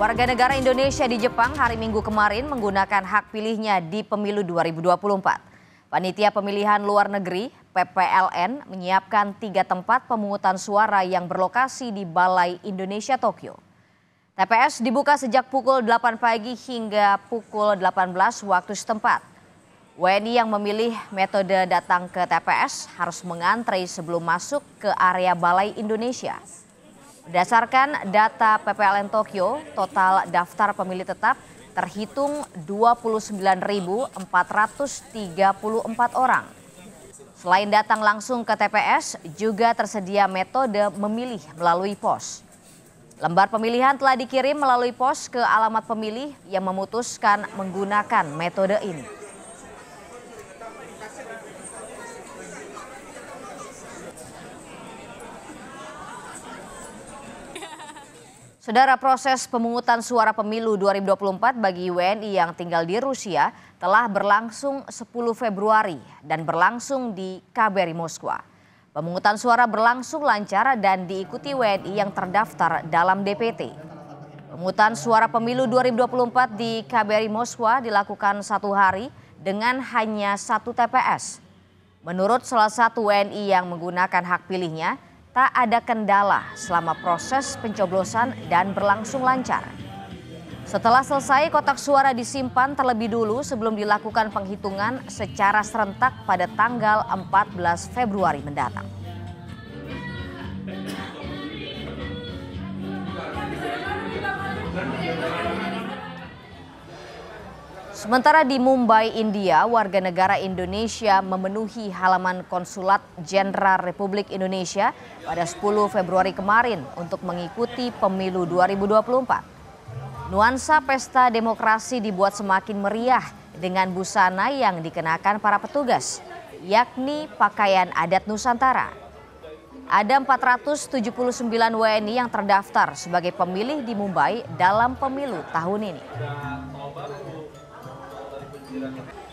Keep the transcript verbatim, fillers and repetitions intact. Warga negara Indonesia di Jepang hari Minggu kemarin menggunakan hak pilihnya di Pemilu dua ribu dua puluh empat. Panitia Pemilihan Luar Negeri P P L N menyiapkan tiga tempat pemungutan suara yang berlokasi di Balai Indonesia Tokyo. T P S dibuka sejak pukul delapan pagi hingga pukul delapan belas waktu setempat. W N I yang memilih metode datang ke T P S harus mengantre sebelum masuk ke area Balai Indonesia. Berdasarkan data P P L N Tokyo, total daftar pemilih tetap terhitung dua puluh sembilan ribu empat ratus tiga puluh empat orang. Selain datang langsung ke T P S, juga tersedia metode memilih melalui pos. Lembar pemilihan telah dikirim melalui pos ke alamat pemilih yang memutuskan menggunakan metode ini. Saudara, proses pemungutan suara pemilu dua ribu dua puluh empat bagi W N I yang tinggal di Rusia telah berlangsung sepuluh Februari dan berlangsung di K B R I Moskwa. Pemungutan suara berlangsung lancar dan diikuti W N I yang terdaftar dalam D P T. Pemungutan suara pemilu dua ribu dua puluh empat di K B R I Moskwa dilakukan satu hari dengan hanya satu T P S. Menurut salah satu W N I yang menggunakan hak pilihnya, tak ada kendala selama proses pencoblosan dan berlangsung lancar. Setelah selesai, kotak suara disimpan terlebih dulu sebelum dilakukan penghitungan secara serentak pada tanggal empat belas Februari mendatang. Sementara di Mumbai, India, warga negara Indonesia memenuhi halaman Konsulat Jenderal Republik Indonesia pada sepuluh Februari kemarin untuk mengikuti Pemilu dua ribu dua puluh empat. Nuansa pesta demokrasi dibuat semakin meriah dengan busana yang dikenakan para petugas, yakni pakaian adat Nusantara. Ada empat ratus tujuh puluh sembilan W N I yang terdaftar sebagai pemilih di Mumbai dalam pemilu tahun ini. Terima kasih.